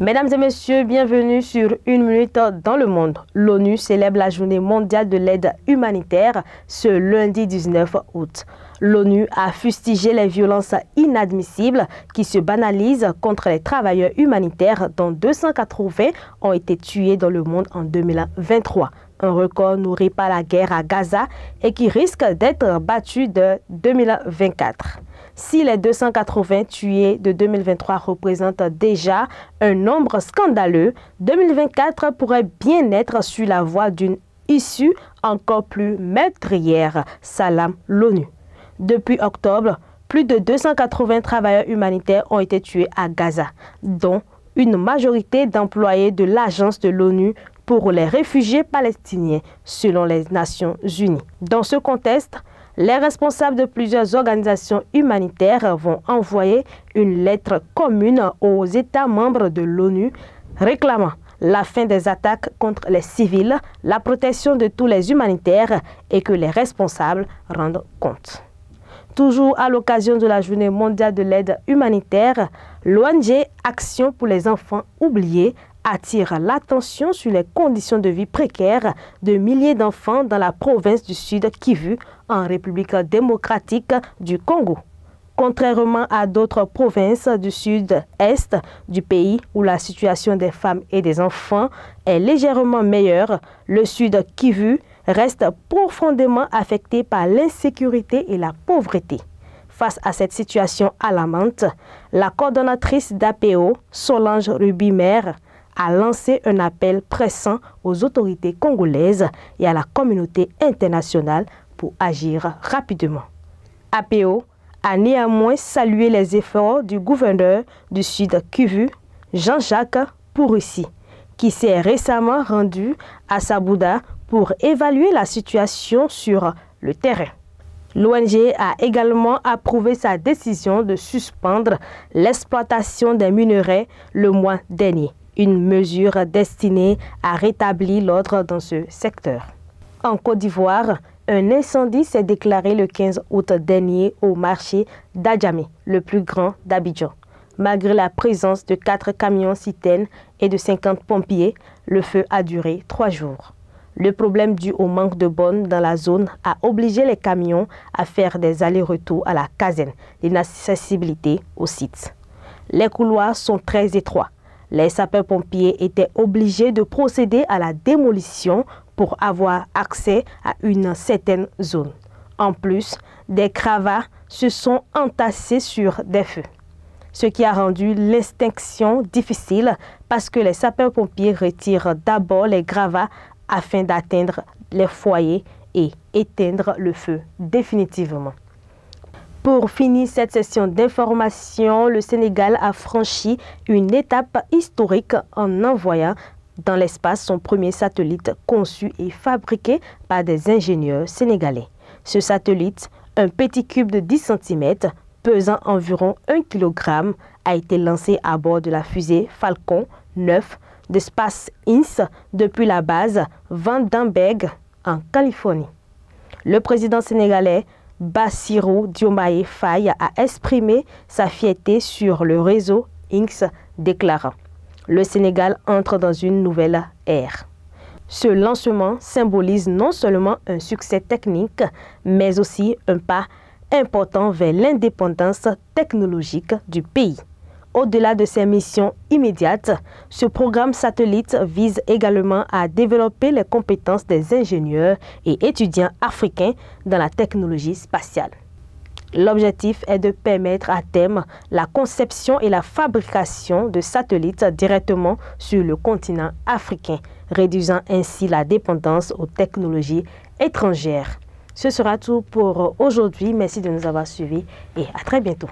Mesdames et messieurs, bienvenue sur Une Minute dans le Monde. L'ONU célèbre la journée mondiale de l'aide humanitaire ce lundi 19 août. L'ONU a fustigé les violences inadmissibles qui se banalisent contre les travailleurs humanitaires dont 280 ont été tués dans le monde en 2023. Un record nourri par la guerre à Gaza et qui risque d'être battu de 2024. Si les 280 tués de 2023 représentent déjà un nombre scandaleux, 2024 pourrait bien être sur la voie d'une issue encore plus meurtrière, s'alarme l'ONU. Depuis octobre, plus de 280 travailleurs humanitaires ont été tués à Gaza, dont une majorité d'employés de l'agence de l'ONU pour les réfugiés palestiniens, selon les Nations Unies. Dans ce contexte, les responsables de plusieurs organisations humanitaires vont envoyer une lettre commune aux États membres de l'ONU réclamant la fin des attaques contre les civils, la protection de tous les humanitaires et que les responsables rendent compte. Toujours à l'occasion de la Journée mondiale de l'aide humanitaire, l'ONG Action pour les enfants oubliés attire l'attention sur les conditions de vie précaires de milliers d'enfants dans la province du Sud Kivu, en République démocratique du Congo. Contrairement à d'autres provinces du sud-est du pays où la situation des femmes et des enfants est légèrement meilleure, le Sud Kivu reste profondément affecté par l'insécurité et la pauvreté. Face à cette situation alarmante, la coordonnatrice d'APO, Solange Rubimère, a lancé un appel pressant aux autorités congolaises et à la communauté internationale pour agir rapidement. APO a néanmoins salué les efforts du gouverneur du Sud Kivu, Jean-Jacques Pourusie, qui s'est récemment rendu à Sabouda pour évaluer la situation sur le terrain. L'ONG a également approuvé sa décision de suspendre l'exploitation des minerais le mois dernier, une mesure destinée à rétablir l'ordre dans ce secteur. En Côte d'Ivoire, un incendie s'est déclaré le 15 août dernier au marché d'Adjamé, le plus grand d'Abidjan. Malgré la présence de 4 camions-citernes et de 50 pompiers, le feu a duré 3 jours. Le problème dû au manque de bornes dans la zone a obligé les camions à faire des allers-retours à la caserne, l'inaccessibilité au site. Les couloirs sont très étroits. Les sapeurs-pompiers étaient obligés de procéder à la démolition pour avoir accès à une certaine zone. En plus, des cravats se sont entassés sur des feux, ce qui a rendu l'extinction difficile parce que les sapeurs-pompiers retirent d'abord les gravats afin d'atteindre les foyers et éteindre le feu définitivement. Pour finir cette session d'information, le Sénégal a franchi une étape historique en envoyant dans l'espace son premier satellite conçu et fabriqué par des ingénieurs sénégalais. Ce satellite, un petit cube de 10 cm, pesant environ 1 kg, a été lancé à bord de la fusée Falcon 9 de Space Inc. depuis la base Vandenberg en Californie. Le président sénégalais Bassirou Diomaye Faye a exprimé sa fierté sur le réseau X, déclarant « Le Sénégal entre dans une nouvelle ère ». Ce lancement symbolise non seulement un succès technique, mais aussi un pas important vers l'indépendance technologique du pays. Au-delà de ses missions immédiates, ce programme satellite vise également à développer les compétences des ingénieurs et étudiants africains dans la technologie spatiale. L'objectif est de permettre à terme la conception et la fabrication de satellites directement sur le continent africain, réduisant ainsi la dépendance aux technologies étrangères. Ce sera tout pour aujourd'hui. Merci de nous avoir suivis et à très bientôt.